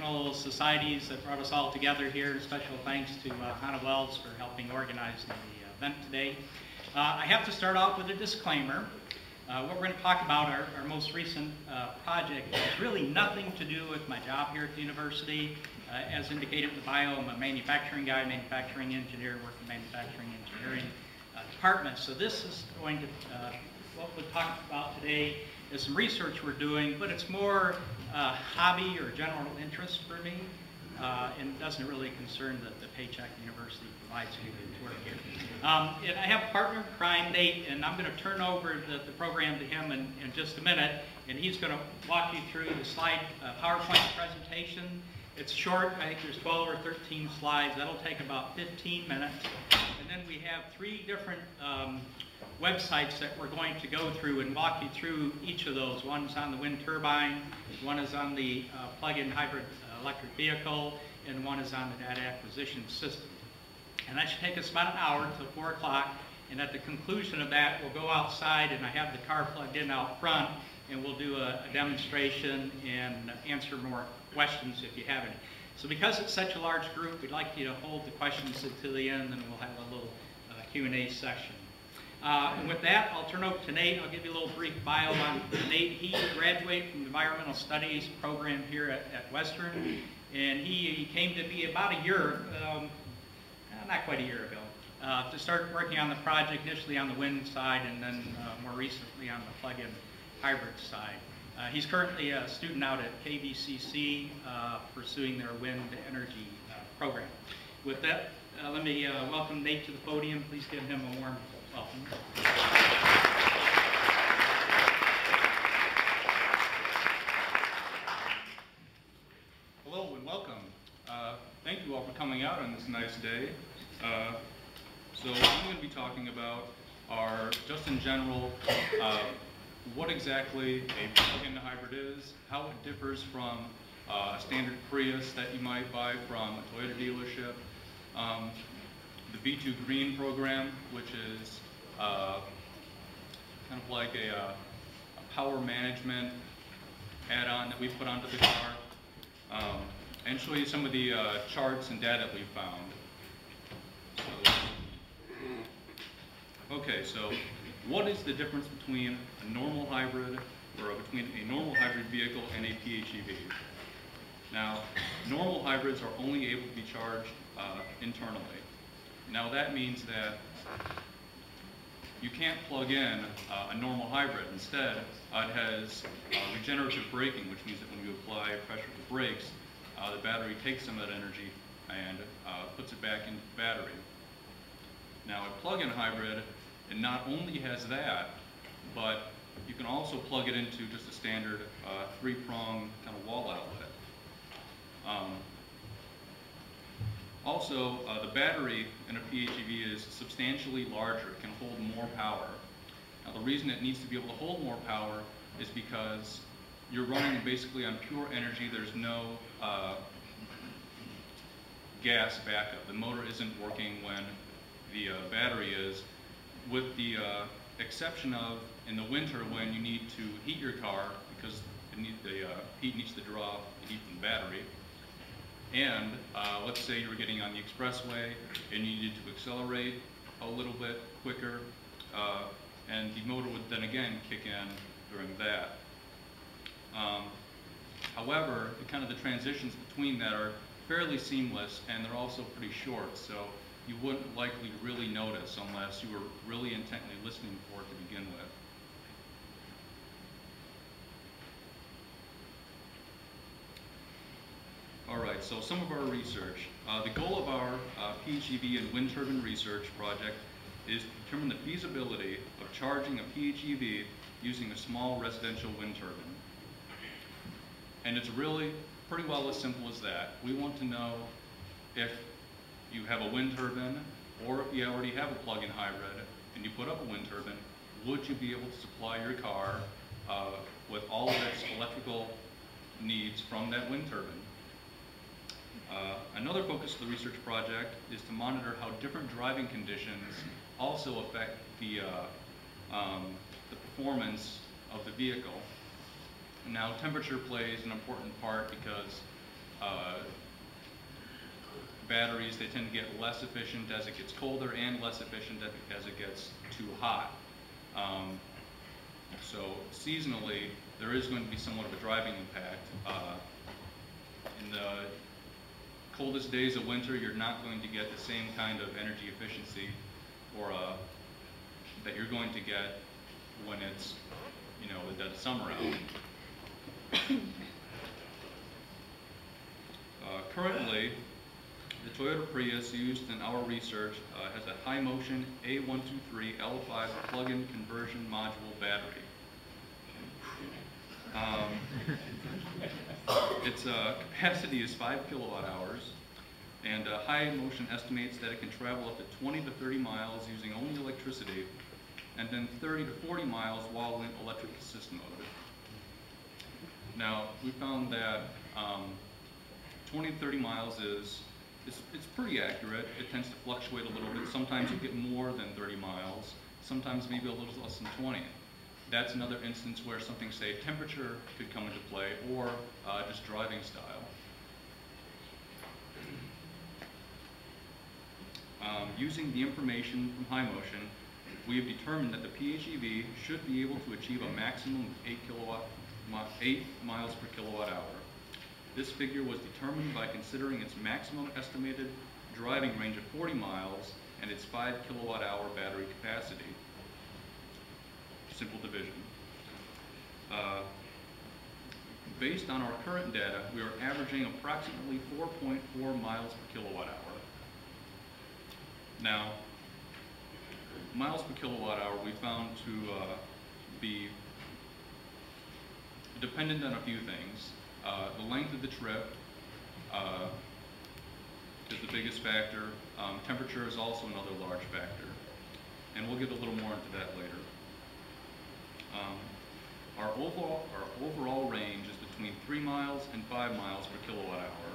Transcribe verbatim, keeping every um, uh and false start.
national societies that brought us all together here. Special thanks to uh, Hannah Wells for helping organize the event today. Uh, I have to start off with a disclaimer. Uh, what we're going to talk about, our, our most recent uh, project, has really nothing to do with my job here at the university. Uh, as indicated in the bio, I'm a manufacturing guy, manufacturing engineer, work in manufacturing engineering uh, departments. So this is going to, uh, what we'll talk about today is some research we're doing, but it's more uh, hobby or general interest for me, uh, and doesn't really concern the, the paycheck the university provides me to work here. Um, and I have a partner in crime, Nate, and I'm going to turn over the, the program to him in, in just a minute, and he's going to walk you through the slide uh, PowerPoint presentation. It's short. I think there's twelve or thirteen slides. That'll take about fifteen minutes. And then we have three different um, websites that we're going to go through and walk you through each of those. One's on the wind turbine, one is on the uh, plug-in hybrid uh, electric vehicle, and one is on the data acquisition system. And that should take us about an hour until four o'clock. And at the conclusion of that, we'll go outside, and I have the car plugged in out front, and we'll do a, a demonstration and answer more questions if you have any. So because it's such a large group, we'd like you to hold the questions until the end, and we'll have a little uh, Q and A session. Uh, and with that, I'll turn over to Nate. I'll give you a little brief bio on Nate. He graduated from the Environmental Studies program here at, at Western, and he, he came to me about a year, um, not quite a year ago, uh, to start working on the project, initially on the wind side, and then uh, more recently on the plug-in hybrid side. Uh, he's currently a student out at K V C C uh, pursuing their wind energy uh, program. With that, uh, let me uh, welcome Nate to the podium. Please give him a warm welcome. Hello and welcome. Uh, thank you all for coming out on this nice day. Uh, so I'm going to be talking about our, just in general, uh, what exactly a plug-in hybrid is, how it differs from uh, a standard Prius that you might buy from a Toyota dealership, um, the V two Green program, which is uh, kind of like a, uh, a power management add-on that we put onto the car, um, and show you some of the uh, charts and data that we found. So, okay, so what is the difference between a normal hybrid, or between a normal hybrid vehicle and a P H E V? Now, normal hybrids are only able to be charged uh, internally. Now that means that you can't plug in uh, a normal hybrid. Instead, uh, it has uh, regenerative braking, which means that when you apply pressure to brakes, uh, the battery takes some of that energy and uh, puts it back into the battery. Now a plug-in hybrid, and not only has that, but you can also plug it into just a standard uh, three-prong kind of wall outlet. Um, also, uh, the battery in a P H E V is substantially larger. It can hold more power. Now, the reason it needs to be able to hold more power is because you're running basically on pure energy. There's no uh, gas backup. The motor isn't working when the uh, battery is, with the uh, exception of in the winter when you need to heat your car because it need, the uh, heat needs to draw the heat from the battery. And uh, let's say you were getting on the expressway and you needed to accelerate a little bit quicker, uh, and the motor would then again kick in during that. Um, however, the, kind of the transitions between that are fairly seamless, and they're also pretty short. So you wouldn't likely really notice unless you were really intently listening for it to begin with. All right, so some of our research. Uh, the goal of our uh, P H E V and wind turbine research project is to determine the feasibility of charging a P H E V using a small residential wind turbine. And it's really pretty well as simple as that. We want to know if you have a wind turbine, or if you already have a plug-in hybrid and you put up a wind turbine, would you be able to supply your car uh, with all of its electrical needs from that wind turbine? Uh, another focus of the research project is to monitor how different driving conditions also affect the, uh, um, the performance of the vehicle. Now, temperature plays an important part because uh, batteries, they tend to get less efficient as it gets colder and less efficient as it gets too hot. Um, so seasonally, there is going to be somewhat of a driving impact. Uh, in the coldest days of winter, you're not going to get the same kind of energy efficiency or uh, that you're going to get when it's, you know, the dead of summer out. Uh, currently, the Toyota Prius used in our research uh, has a Hymotion A one twenty-three L five plug-in conversion module battery. Um, its uh, capacity is five kilowatt hours, and uh, Hymotion estimates that it can travel up to twenty to thirty miles using only electricity, and then thirty to forty miles while in electric assist mode. Now, we found that um, twenty to thirty miles is It's, it's pretty accurate. It tends to fluctuate a little bit. Sometimes you get more than thirty miles, sometimes maybe a little less than twenty. That's another instance where something, say, temperature could come into play, or uh, just driving style. Um, using the information from Hymotion, we have determined that the P H E V should be able to achieve a maximum of eight, kilowatt, eight miles per kilowatt hour. This figure was determined by considering its maximum estimated driving range of forty miles and its five kilowatt hour battery capacity. Simple division. Uh, based on our current data, we are averaging approximately four point four miles per kilowatt hour. Now, miles per kilowatt hour we found to uh, be dependent on a few things. Uh, the length of the trip uh, is the biggest factor. Um, temperature is also another large factor. And we'll get a little more into that later. Um, our, overall, our overall range is between three miles and five miles per kilowatt hour.